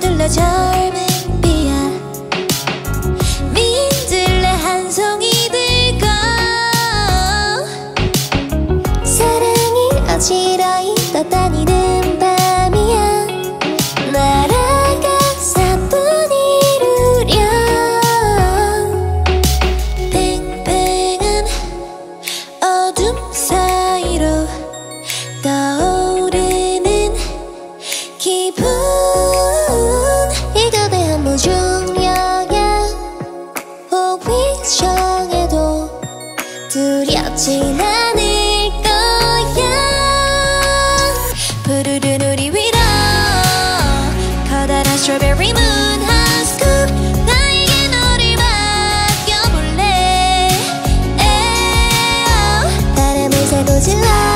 서둘러 젊은 비야 민들레 한 송이 들고 사랑이 어지러이 떠다니는 밤이야. 날아가 사뿐히 우려 뱅뱅한 어둠 사이로 떠오르는 기분. 무중력야 혹이 정해도 두렵진 않을 거야. 푸르른 우리 위로 커다란 strawberry moon 한 스쿱 나에게 너를 맡겨볼래. 에어 바람을 살고 질러